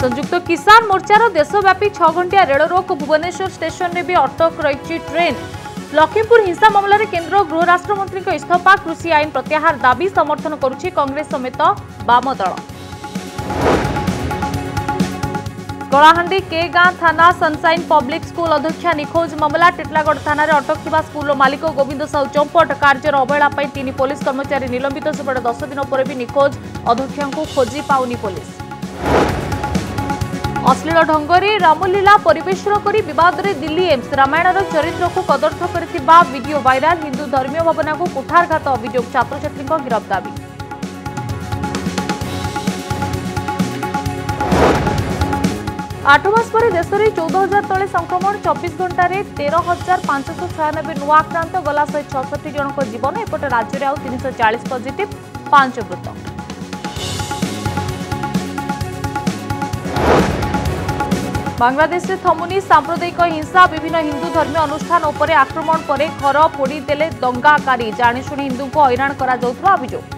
संयुक्त किसान मोर्चार देशव्यापी 6 घंटिया रेल रोक भुवनेश्वर स्टेशन में भी अटक रही ट्रेन। लखीमपुर हिंसा मामलें केन्द्र गृह राष्ट्रमंत्री इस्तीफा कृषि आईन प्रत्याहार दाबी समर्थन करुछि कांग्रेस समेत वाम दल। कलाहांडी के गां थाना सनसाइन पब्लिक स्कूल अध्यक्षा निखोज मामला। टेटलागढ़ थाना अटक थी स्कूल मालिक गोविंद साहू चंपट कार्यर अवहेला तीन पुलिस कर्मचारी निलंबित। सेपटे 10 दिन पर भी निखोज अध्यक्षा को खोजी पाउनी पुलिस। अश्लील ढंगरे रामलीला परिवेषण करी विवादरे दिल्ली एम्स। रामायणर चरित्र को कदर्थ करिथिबा वीडियो वायरल। हिंदू धर्मीय भावना को कुठारघात अभियोग। छात्र छात्री गिरफ दाबी। आठ मास पर देश में 14,000 तले संक्रमण। 24 घंटा 13,596 नुआ आक्रांत। गला 166 जनक जीवन। एपटे राज्य में 340 पॉजिटिव 5 मृत। बांग्लादेश में थमुनी सांप्रदायिक हिंसा। विभिन्न हिंदू धर्मीय अनुष्ठान आक्रमण पर घर पोड़ीदे दंगाकारी। जाणीशुणी हिंदू को हैरान करा जाउथुवा अभियोग।